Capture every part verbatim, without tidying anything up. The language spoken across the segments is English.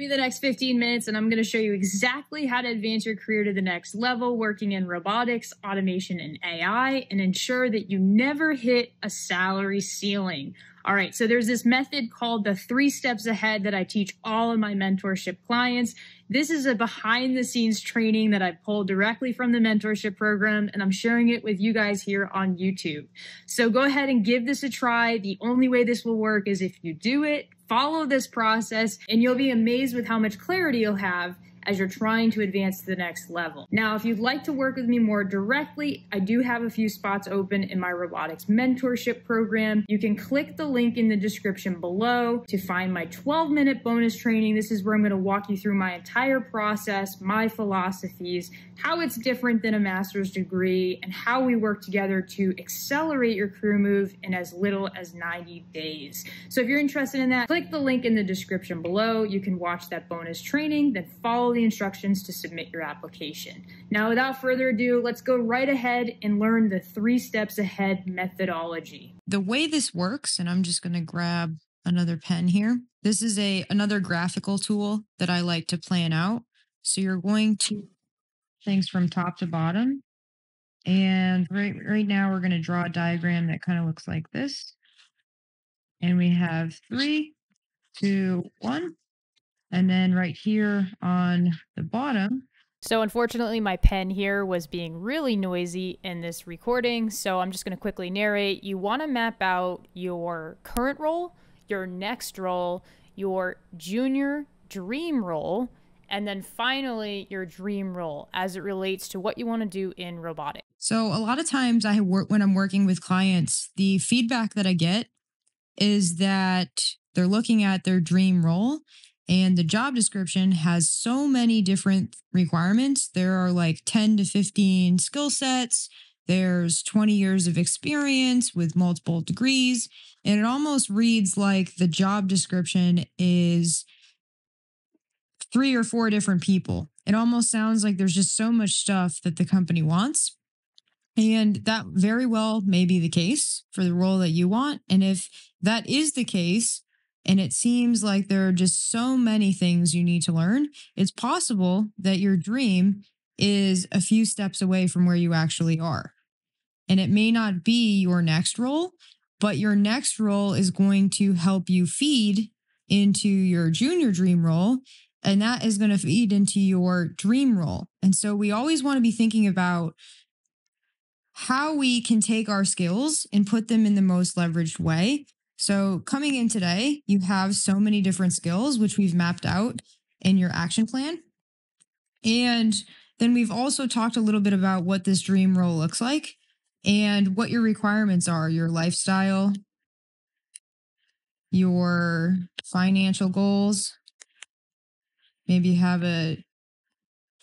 Give me the next fifteen minutes and I'm going to show you exactly how to advance your career to the next level, working in robotics, automation, and A I, and ensure that you never hit a salary ceiling. All right, so there's this method called the three steps ahead that I teach all of my mentorship clients. This is a behind the scenes training that I pulled directly from the mentorship program, and I'm sharing it with you guys here on YouTube. So go ahead and give this a try. The only way this will work is if you do it. Follow this process and you'll be amazed with how much clarity you'll have as you're trying to advance to the next level. Now, if you'd like to work with me more directly, I do have a few spots open in my robotics mentorship program. You can click the link in the description below to find my twelve minute bonus training. This is where I'm going to walk you through my entire process, my philosophies, how it's different than a master's degree, and how we work together to accelerate your career move in as little as ninety days. So if you're interested in that, click the link in the description below. You can watch that bonus training, then follow the instructions to submit your application. Now, without further ado, let's go right ahead and learn the three steps ahead methodology. The way this works, and I'm just going to grab another pen here. This is a another graphical tool that I like to plan out. So you're going to things from top to bottom. And right, right now we're going to draw a diagram that kind of looks like this. And we have three, two, one. And then right here on the bottom. So unfortunately, my pen here was being really noisy in this recording. So I'm just going to quickly narrate. You want to map out your current role, your next role, your junior dream role, and then finally your dream role as it relates to what you want to do in robotics. So a lot of times I work when I'm working with clients, the feedback that I get is that they're looking at their dream role. And the job description has so many different requirements. There are like ten to fifteen skill sets. There's twenty years of experience with multiple degrees. And it almost reads like the job description is three or four different people. It almost sounds like there's just so much stuff that the company wants. And that very well may be the case for the role that you want. And if that is the case, and it seems like there are just so many things you need to learn, it's possible that your dream is a few steps away from where you actually are. And it may not be your next role, but your next role is going to help you feed into your junior dream role. And that is going to feed into your dream role. And so we always want to be thinking about how we can take our skills and put them in the most leveraged way. So coming in today, you have so many different skills, which we've mapped out in your action plan. And then we've also talked a little bit about what this dream role looks like and what your requirements are, your lifestyle, your financial goals. Maybe you have a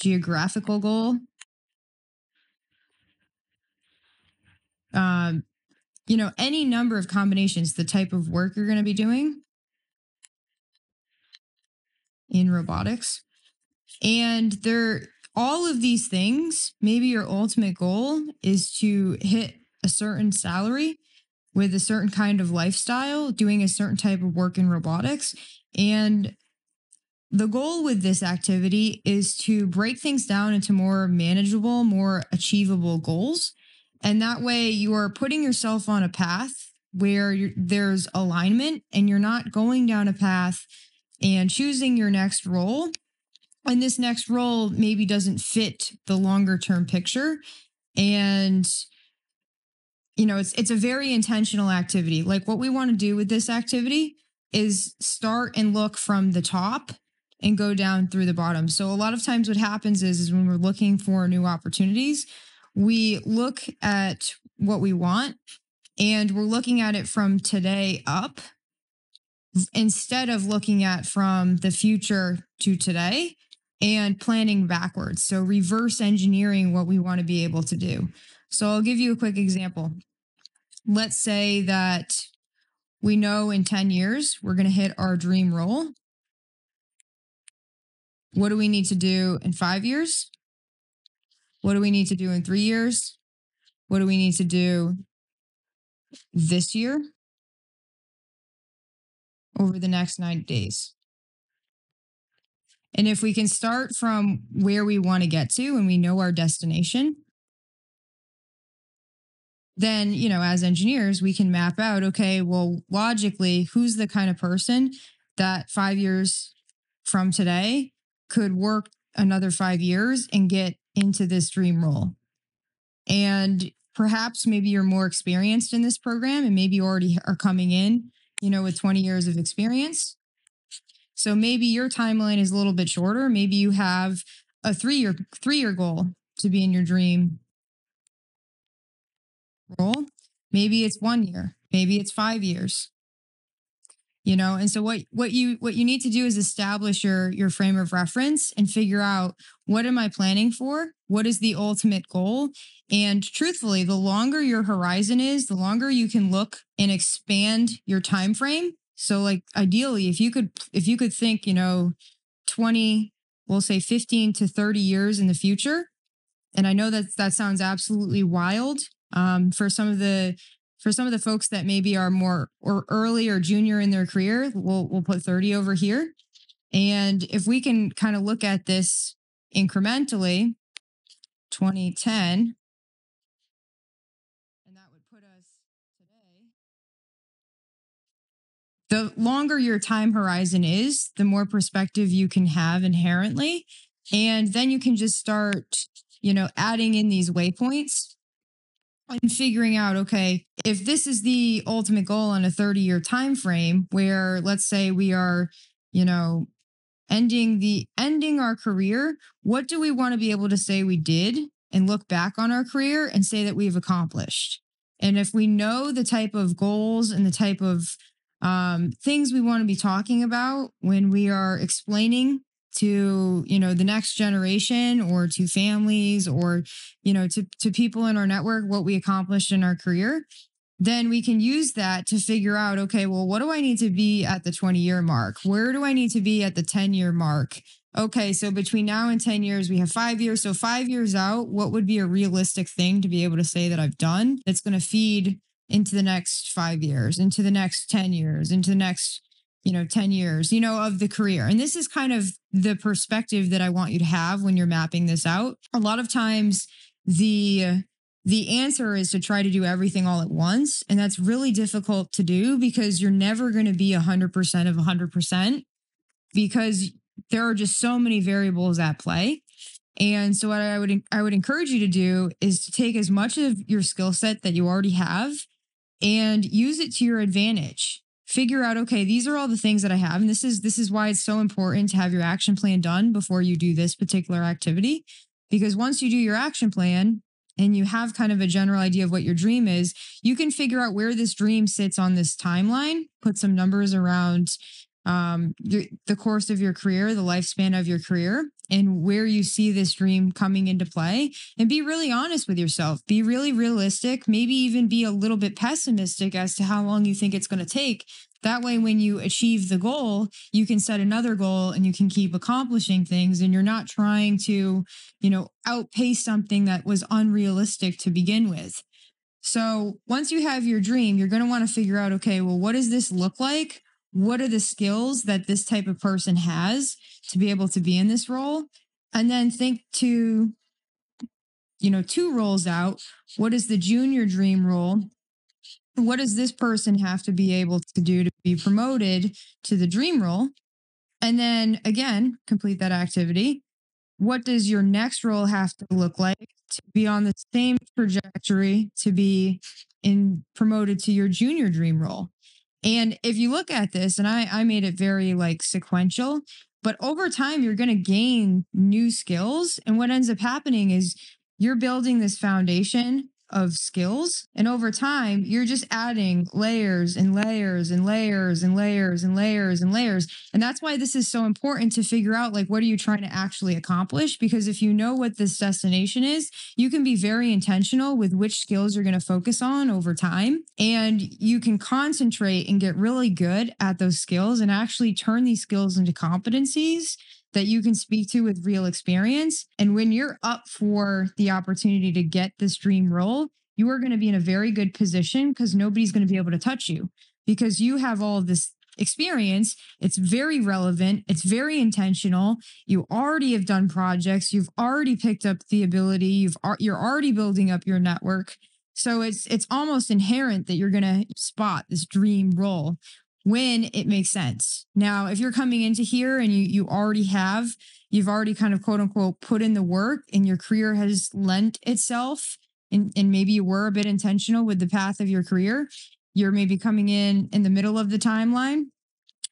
geographical goal. Um, You know, any number of combinations, the type of work you're going to be doing in robotics. And there, all of these things, maybe your ultimate goal is to hit a certain salary with a certain kind of lifestyle, doing a certain type of work in robotics. And the goal with this activity is to break things down into more manageable, more achievable goals. And that way you are putting yourself on a path where you're, there's alignment, and you're not going down a path and choosing your next role. And this next role maybe doesn't fit the longer term picture. And, you know, it's, it's a very intentional activity. Like what we want to do with this activity is start and look from the top and go down through the bottom. So a lot of times what happens is, is when we're looking for new opportunities, we look at what we want and we're looking at it from today up instead of looking at from the future to today and planning backwards. So reverse engineering what we want to be able to do. So I'll give you a quick example. Let's say that we know in ten years, we're going to hit our dream role. What do we need to do in five years? What do we need to do in three years? What do we need to do this year over the next ninety days? And if we can start from where we want to get to and we know our destination, then, you know, as engineers, we can map out, okay, well, logically, who's the kind of person that five years from today could work another five years and get into this dream role. And perhaps maybe you're more experienced in this program and maybe you already are coming in, you know, with twenty years of experience. So maybe your timeline is a little bit shorter. Maybe you have a three-year three-year goal to be in your dream role. Maybe it's one year. Maybe it's five years. You know, and so what what you what you need to do is establish your your frame of reference and figure out, what am I planning for? What is the ultimate goal? And truthfully, the longer your horizon is, the longer you can look and expand your time frame. So, like, ideally, if you could if you could think, you know, twenty, we'll say fifteen to thirty years in the future. And I know that that sounds absolutely wild um, for some of the. For some of the folks that maybe are more or early or junior in their career, we'll we'll put thirty over here. And if we can kind of look at this incrementally, twenty ten, and that would put us today. The longer your time horizon is, the more perspective you can have inherently. And then you can just start, you know, adding in these waypoints and figuring out, okay, if this is the ultimate goal on a thirty-year time frame, where let's say we are, you know, ending the ending our career, what do we want to be able to say we did and look back on our career and say that we've accomplished? And if we know the type of goals and the type of um, things we want to be talking about when we are explaining to, you know, the next generation or to families or, you know, to, to people in our network, what we accomplished in our career, then we can use that to figure out, okay, well, what do I need to be at the twenty year mark? Where do I need to be at the ten year mark? Okay, so between now and ten years, we have five years. So five years out, what would be a realistic thing to be able to say that I've done that's going to feed into the next five years, into the next ten years, into the next, you know, ten years, you know, of the career. And this is kind of the perspective that I want you to have when you're mapping this out. A lot of times the, the answer is to try to do everything all at once. And that's really difficult to do because you're never going to be one hundred percent of one hundred percent because there are just so many variables at play. And so what I would, I would encourage you to do is to take as much of your skill set that you already have and use it to your advantage. Figure out, okay, these are all the things that I have. And this is, this is why it's so important to have your action plan done before you do this particular activity. Because once you do your action plan and you have kind of a general idea of what your dream is, you can figure out where this dream sits on this timeline, put some numbers around um, your, the course of your career, the lifespan of your career, and where you see this dream coming into play. And be really honest with yourself. Be really realistic. Maybe even be a little bit pessimistic as to how long you think it's going to take. That way, when you achieve the goal, you can set another goal and you can keep accomplishing things. And you're not trying to, you know, outpace something that was unrealistic to begin with. So once you have your dream, you're going to want to figure out, okay, well, what does this look like? What are the skills that this type of person has to be able to be in this role? And then think to, you know, two roles out. What is the junior dream role? What does this person have to be able to do to be promoted to the dream role? And then again, complete that activity. What does your next role have to look like to be on the same trajectory to be in promoted to your junior dream role? And if you look at this, and I, I made it very like sequential, but over time, you're going to gain new skills. And what ends up happening is you're building this foundation of skills. And over time, you're just adding layers and layers and layers and layers and layers and layers. And that's why this is so important to figure out, like, what are you trying to actually accomplish? Because if you know what this destination is, you can be very intentional with which skills you're going to focus on over time. And you can concentrate and get really good at those skills and actually turn these skills into competencies that you can speak to with real experience. And when you're up for the opportunity to get this dream role, you are going to be in a very good position because nobody's going to be able to touch you because you have all this experience. It's very relevant. It's very intentional. You already have done projects. You've already picked up the ability. You've you're already building up your network. So it's it's almost inherent that you're going to spot this dream role when it makes sense. Now, if you're coming into here and you you already have, you've already kind of quote unquote put in the work and your career has lent itself, and, and maybe you were a bit intentional with the path of your career, you're maybe coming in in the middle of the timeline.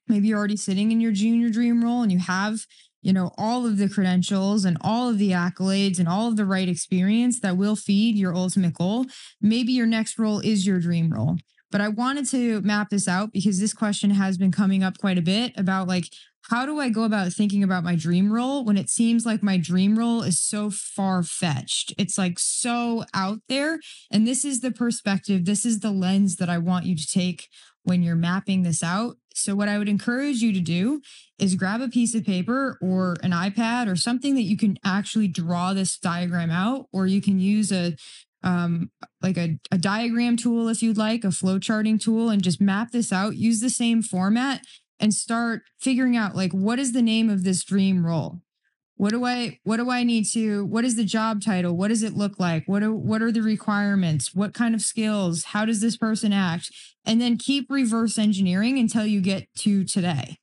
Maybe you're already sitting in your junior dream role and you have, you know, all of the credentials and all of the accolades and all of the right experience that will feed your ultimate goal. Maybe your next role is your dream role. But I wanted to map this out because this question has been coming up quite a bit about like, how do I go about thinking about my dream role when it seems like my dream role is so far-fetched? It's like so out there. And this is the perspective. This is the lens that I want you to take when you're mapping this out. So what I would encourage you to do is grab a piece of paper or an iPad or something that you can actually draw this diagram out, or you can use a Um, like a, a diagram tool if you'd like, a flow charting tool, and just map this out, use the same format and start figuring out like, what is the name of this dream role? What do I, what do I need to, what is the job title? What does it look like? What, do, what are the requirements? What kind of skills? How does this person act? And then keep reverse engineering until you get to today.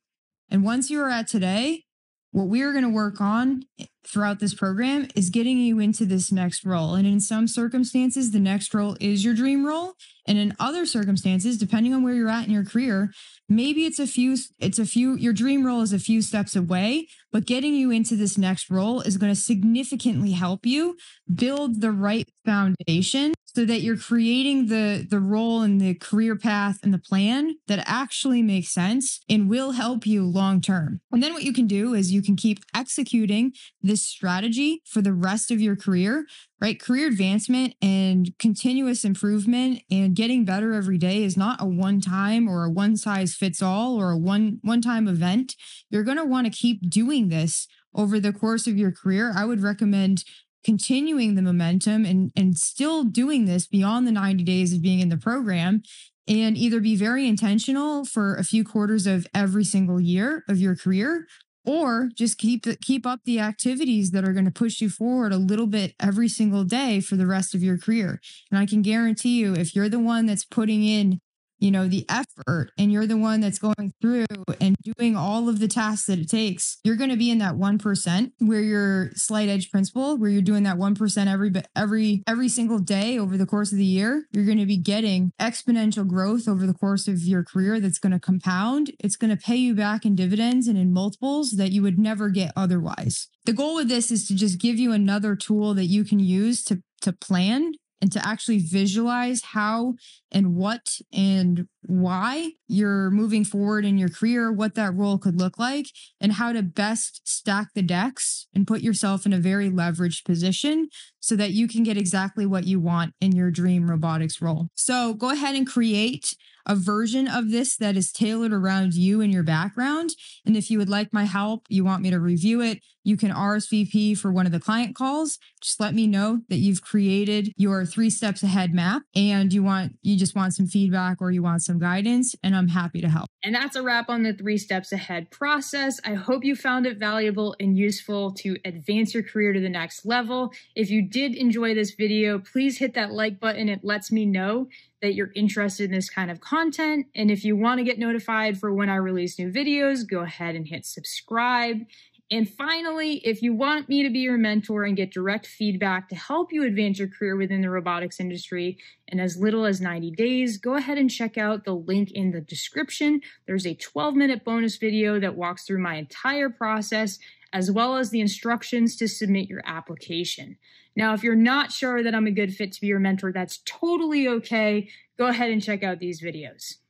And once you are at today, what we're going to work on throughout this program is getting you into this next role. And in some circumstances, the next role is your dream role. And in other circumstances, depending on where you're at in your career, maybe it's a few, it's a few, your dream role is a few steps away, but getting you into this next role is going to significantly help you build the right foundation so that you're creating the, the role and the career path and the plan that actually makes sense and will help you long-term. And then what you can do is you can keep executing this strategy for the rest of your career, right? Career advancement and continuous improvement and getting better every day is not a one-time or a one-size-fits-all or a one, one-time event. You're going to want to keep doing this over the course of your career. I would recommend continuing the momentum and, and still doing this beyond the ninety days of being in the program, and either be very intentional for a few quarters of every single year of your career, or just keep the, keep up the activities that are going to push you forward a little bit every single day for the rest of your career. And I can guarantee you, if you're the one that's putting in, you know, the effort, and you're the one that's going through and doing all of the tasks that it takes, you're going to be in that one percent where your slight edge principle, where you're doing that one percent every, every, every single day over the course of the year. You're going to be getting exponential growth over the course of your career that's going to compound. It's going to pay you back in dividends and in multiples that you would never get otherwise. The goal with this is to just give you another tool that you can use to, to plan and to actually visualize how and what and why you're moving forward in your career, what that role could look like, and how to best stack the decks and put yourself in a very leveraged position so that you can get exactly what you want in your dream robotics role. So go ahead and create a version of this that is tailored around you and your background. And if you would like my help, you want me to review it, you can R S V P for one of the client calls. Just let me know that you've created your three steps ahead map and you want, you just want some feedback or you want some guidance, and I'm happy to help. And that's a wrap on the three steps ahead process. I hope you found it valuable and useful to advance your career to the next level. If you did enjoy this video, please hit that like button. It lets me know that you're interested in this kind of content. And if you want to get notified for when I release new videos, go ahead and hit subscribe. And finally, if you want me to be your mentor and get direct feedback to help you advance your career within the robotics industry in as little as ninety days, go ahead and check out the link in the description. There's a twelve minute bonus video that walks through my entire process, as well as the instructions to submit your application. Now, if you're not sure that I'm a good fit to be your mentor, that's totally okay. Go ahead and check out these videos.